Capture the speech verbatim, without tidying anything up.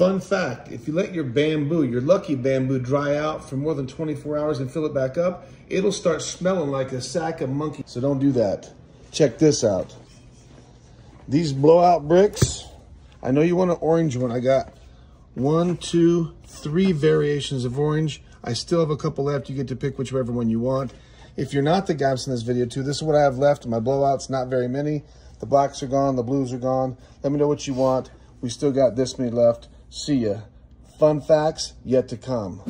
Fun fact, if you let your bamboo, your lucky bamboo, dry out for more than twenty-four hours and fill it back up, it'll start smelling like a sack of monkey. So don't do that. Check this out. These blowout bricks, I know you want an orange one. I got one, two, three variations of orange. I still have a couple left. You get to pick whichever one you want. If you're not the guy that's in this video too, this is what I have left. My blowouts, not very many. The blacks are gone, the blues are gone. Let me know what you want. We still got this many left. See ya. Fun facts yet to come.